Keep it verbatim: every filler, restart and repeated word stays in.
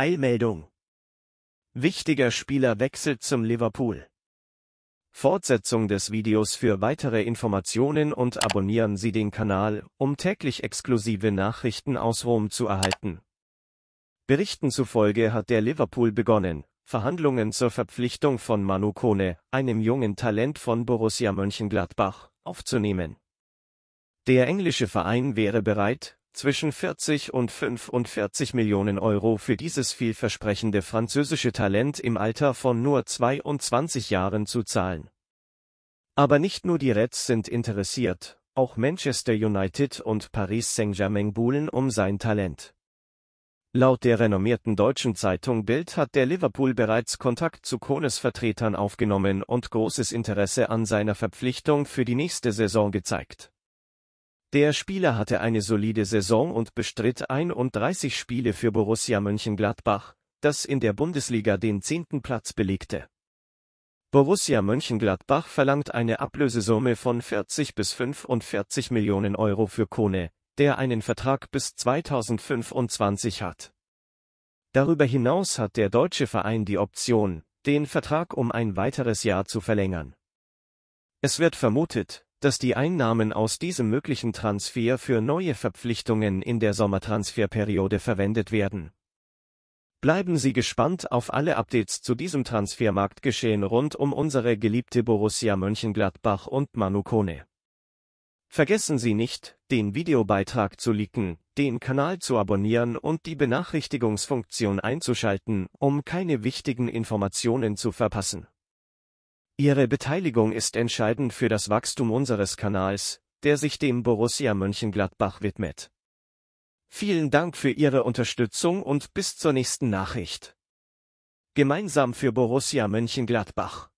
Eilmeldung. Wichtiger Spieler wechselt zum Liverpool. Fortsetzung des Videos. Für weitere Informationen und abonnieren Sie den Kanal, um täglich exklusive Nachrichten aus Rom zu erhalten. Berichten zufolge hat der Liverpool begonnen, Verhandlungen zur Verpflichtung von Manu Koné, einem jungen Talent von Borussia Mönchengladbach, aufzunehmen. Der englische Verein wäre bereit, zwischen vierzig und fünfundvierzig Millionen Euro für dieses vielversprechende französische Talent im Alter von nur zweiundzwanzig Jahren zu zahlen. Aber nicht nur die Reds sind interessiert, auch Manchester United und Paris Saint-Germain buhlen um sein Talent. Laut der renommierten deutschen Zeitung Bild hat der Liverpool bereits Kontakt zu Konés Vertretern aufgenommen und großes Interesse an seiner Verpflichtung für die nächste Saison gezeigt. Der Spieler hatte eine solide Saison und bestritt einunddreißig Spiele für Borussia Mönchengladbach, das in der Bundesliga den zehnten Platz belegte. Borussia Mönchengladbach verlangt eine Ablösesumme von vierzig bis fünfundvierzig Millionen Euro für Koné, der einen Vertrag bis zweitausendfünfundzwanzig hat. Darüber hinaus hat der deutsche Verein die Option, den Vertrag um ein weiteres Jahr zu verlängern. Es wird vermutet, dass die Einnahmen aus diesem möglichen Transfer für neue Verpflichtungen in der Sommertransferperiode verwendet werden. Bleiben Sie gespannt auf alle Updates zu diesem Transfermarktgeschehen rund um unsere geliebte Borussia Mönchengladbach und Manu Koné. Vergessen Sie nicht, den Videobeitrag zu liken, den Kanal zu abonnieren und die Benachrichtigungsfunktion einzuschalten, um keine wichtigen Informationen zu verpassen. Ihre Beteiligung ist entscheidend für das Wachstum unseres Kanals, der sich dem Borussia Mönchengladbach widmet. Vielen Dank für Ihre Unterstützung und bis zur nächsten Nachricht. Gemeinsam für Borussia Mönchengladbach.